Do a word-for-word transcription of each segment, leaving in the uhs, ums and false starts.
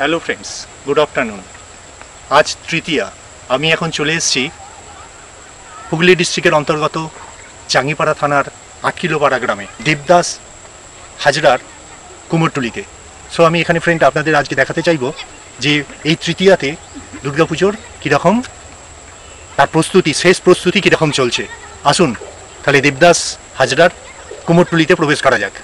Hello friends, good afternoon. आज तृतीया। आमी एखन चले एसेछि हुगली डिस्ट्रिक्टेर अंतर्गत चांगीपाड़ा थानार आटकिलोपाड़ा ग्रामे देवदास हाजरार कुमोरटुलीते। सो आमी एखाने फ्रेंड आपनादेर आजके देखाते चाइबो जे एई तृतीयाते दुर्गा पुजोर किरकम तार प्रस्तुति, शेष प्रस्तुति किरकम चलछे। आसुन ताहले देवदास हाजरार कुमोरटुलीते प्रवेश करा जाक।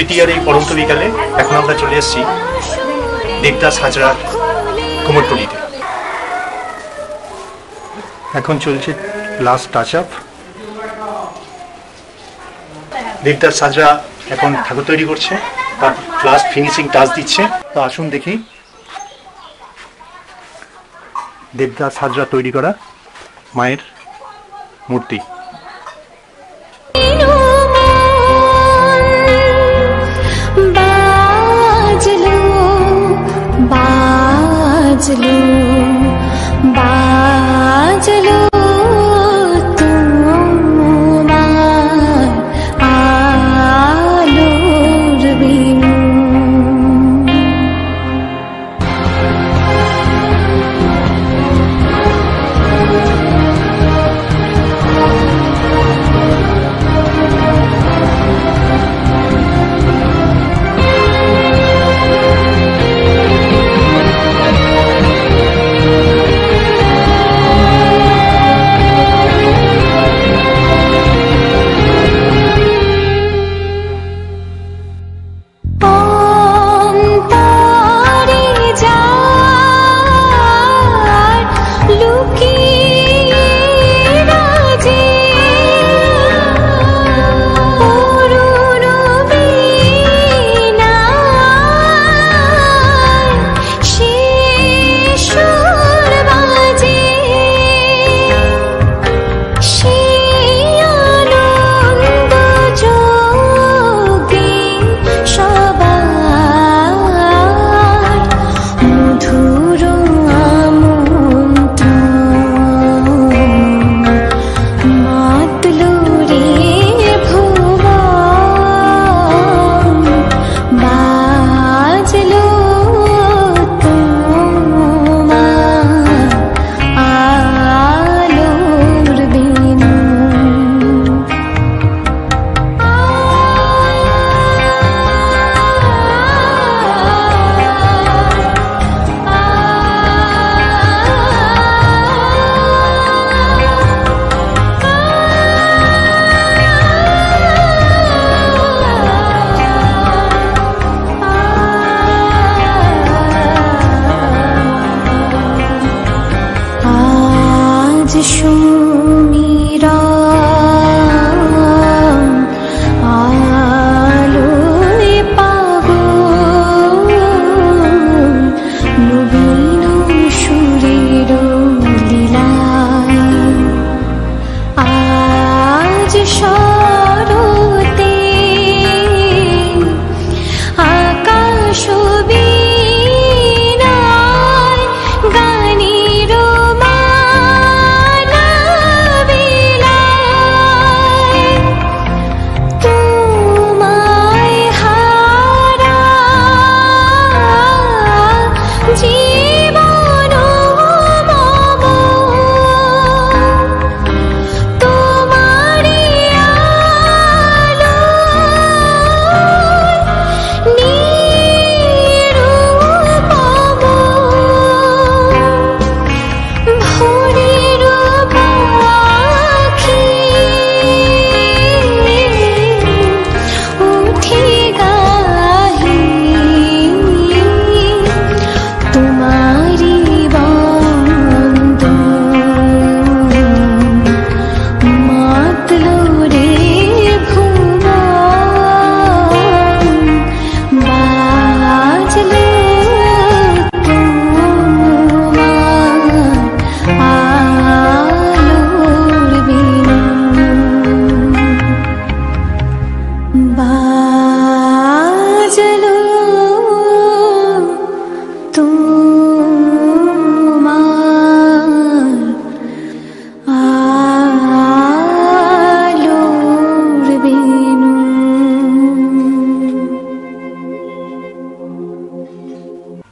तृतीयार এই পরন্ত বিকালে এখন আমরা চলে এসেছি দেবদাস হাজরার কুমোরটুলিতে। এখন চলছে last touch up. Debdas Hazra এখন ঠাকুর তৈরি করছে, তার লাস্ট ফিনিশিং টাচ দিচ্ছে। তো আসুন দেখি দেবদাস হাজরা তৈরি করা মায়ের মূর্তি।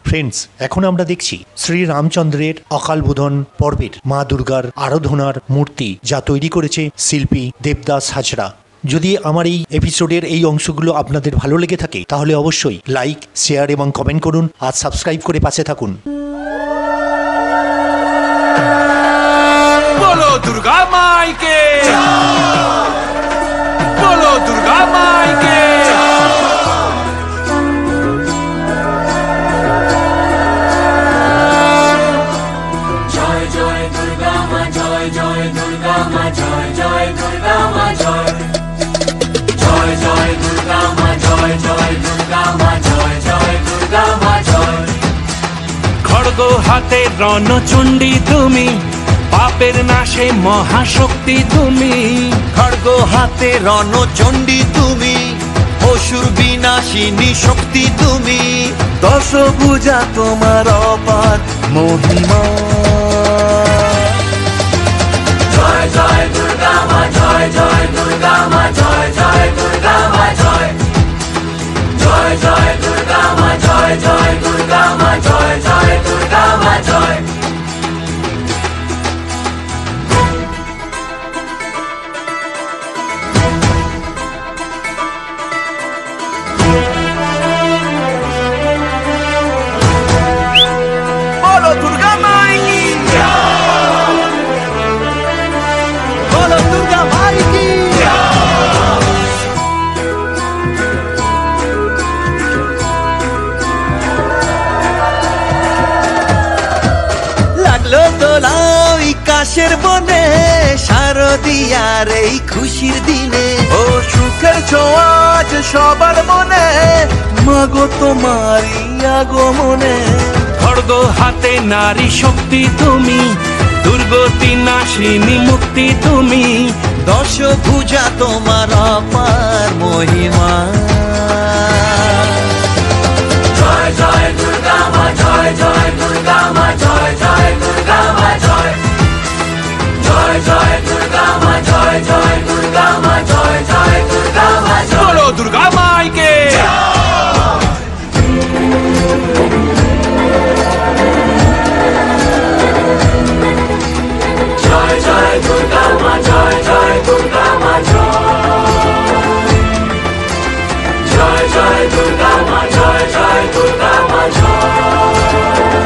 फ्रेंड्स एखन आमरा देखछि श्री रामचंद्रेर अकालबोधन पर्वेर मा दुर्गार आराधनार मूर्ति जा तैरी करेछे शिल्पी देवदास हाजरा। यदि आमार एई एपिसोडेर एई अंशगुलो आपनादेर भालो लेगे थाके ताहले अवश्यई लाइक शेयार एबं कमेंट करुन आर सबस्क्राइब करे पाशे थाकुन। बोलो दुर्गा माई के बोलो दुर्गा माई के। खड़गो हाथे रणचंडी तुमी पापेर नाशे महाशक्ति तुमी। खड़गो हाथे रणचंडी तुमी असुर विनाशिनी शक्ति तुमी। दशभुजा तुम्हार अपार महिमा। जय जय दुर्गा मा जय जय दुर्गा मा जय जय दुर्गा मा जय। जय जय दुर्गा मा जय जय दुर्गा मा जय जय दुर्गा मा जय। आकाशेर बने शारदियार एई खुशिर दिने ओ सुखेर छोया आज सबार मने मागो तोमारी आगमने। खड़गो हाथे नारी शक्ति तुमी दुर्गति नाशिनी मुक्ति तुमी। दशभुजा तोमार अपार महिमा। जय जय दुर्गा मा जय जय दुर्गा मा जय जय दुर्गा मा जय। जय जय दुर्गा मा जय जय दुर्गा मा जय जय दुर्गा मा जय। बोलो दुर्गा माई के। जय जय दुर्गा मा जय जय दुर्गा मा जय। जय जय दुर्गा मा जय जय दुर्गा मा जय।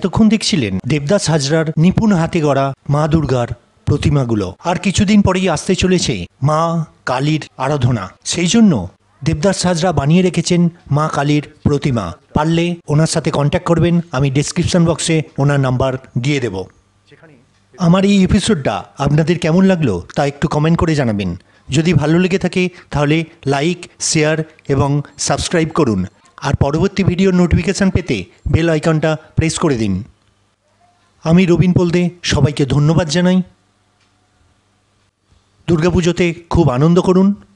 এতক্ষণ দেখছিলেন দেবদাস হাজরার নিপুণ হাতে গড়া মা দুর্গার প্রতিমাগুলো। আর কিছুদিন পরেই আসতে চলেছে মা কালীর আরাধনা, সেই জন্য দেবদাস হাজরা বানিয়ে রেখেছেন মা কালীর প্রতিমা। পারলে ওনার সাথে কন্ট্যাক্ট করবেন, আমি ডেসক্রিপশন বক্সে ওনার নাম্বার দিয়ে দেব। আমার এই এপিসোডটা আপনাদের কেমন লাগলো তা একটু কমেন্ট করে জানাবেন। যদি ভালো লেগে থাকে তাহলে লাইক, শেয়ার এবং সাবস্ক্রাইব করুন। আর পরবর্তী ভিডিওর নোটিফিকেশান পেতে বেল আইকনটা প্রেস করে দিন। আমি রবীন পোলদে সবাইকে ধন্যবাদ জানাই। দুর্গাপুজোতে খুব আনন্দ করুন।